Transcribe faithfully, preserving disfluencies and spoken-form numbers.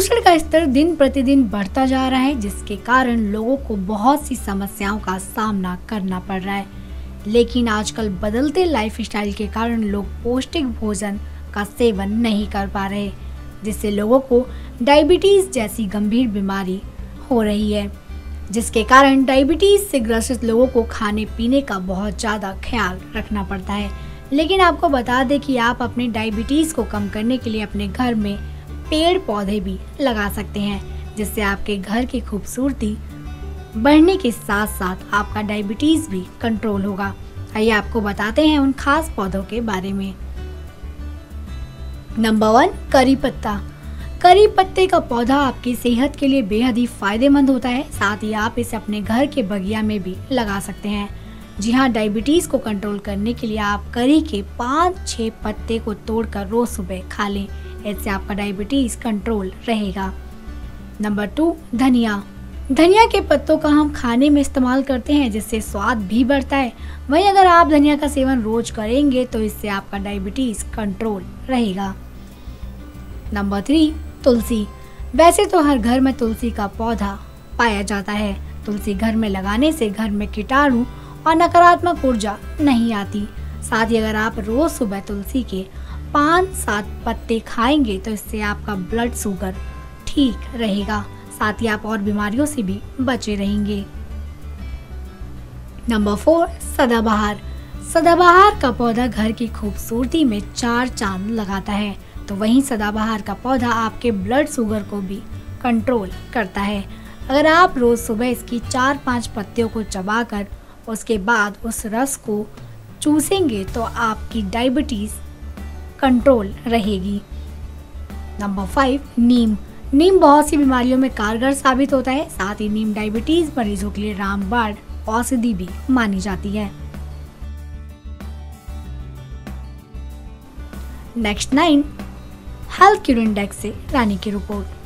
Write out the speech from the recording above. प्रदूषण का स्तर दिन प्रतिदिन बढ़ता जा रहा है, जिसके कारण लोगों को बहुत सी समस्याओं का सामना करना पड़ रहा है। लेकिन आजकल बदलते लाइफस्टाइल के कारण लोग पौष्टिक भोजन का सेवन नहीं कर पा रहे, जिससे लोगों को डायबिटीज़ जैसी गंभीर बीमारी हो रही है, जिसके कारण डायबिटीज़ से ग्रसित लोगों को खाने पीने का बहुत ज़्यादा ख्याल रखना पड़ता है। लेकिन आपको बता दें कि आप अपने डायबिटीज़ को कम करने के लिए अपने घर में पेड़ पौधे भी लगा सकते हैं, जिससे आपके घर की खूबसूरती बढ़ने के साथ साथ आपका डायबिटीज़ भी कंट्रोल होगा। आइए आपको बताते हैं उन खास पौधों के बारे में। नंबर वन, करी पत्ता। करी पत्ते का पौधा आपकी सेहत के लिए बेहद ही फायदेमंद होता है, साथ ही आप इसे अपने घर के बगिया में भी लगा सकते हैं। जी हाँ, डायबिटीज़ को कंट्रोल करने के लिए आप करी के पाँच छः पत्ते को तोड़कर रोज सुबह खा लें, इससे आपका डायबिटीज़ कंट्रोल रहेगा। नंबर टू, धनिया। धनिया के पत्तों का हम खाने में इस्तेमाल करते हैं, जिससे स्वाद भी बढ़ता है। वहीं अगर आप धनिया का सेवन रोज करेंगे तो इससे आपका डायबिटीज़ कंट्रोल रहेगा। नंबर थ्री, तुलसी। वैसे तो हर घर में तुलसी का पौधा पाया जाता है। तुलसी घर में लगाने से घर में कीटाणु और नकारात्मक ऊर्जा नहीं आती। साथ ही अगर आप रोज सुबह तुलसी के पाँच सात पत्ते खाएंगे तो इससे आपका ब्लड शुगर ठीक रहेगा, साथ ही आप और बीमारियों से भी बचे रहेंगे। नंबर फोर, सदाबहार। सदाबहार का पौधा घर की खूबसूरती में चार चांद लगाता है, तो वहीं सदाबहार का पौधा आपके ब्लड शुगर को भी कंट्रोल करता है। अगर आप रोज सुबह इसकी चार पांच पत्तियों को चबाकर उसके बाद उस रस को चूसेंगे तो आपकी डायबिटीज़ कंट्रोल रहेगी। नंबर फाइव, नीम। नीम बहुत सी बीमारियों में कारगर साबित होता है, साथ ही नीम डायबिटीज़ मरीजों के लिए रामबाण औषधि भी मानी जाती है। Next nine, health cure index से रानी की रिपोर्ट।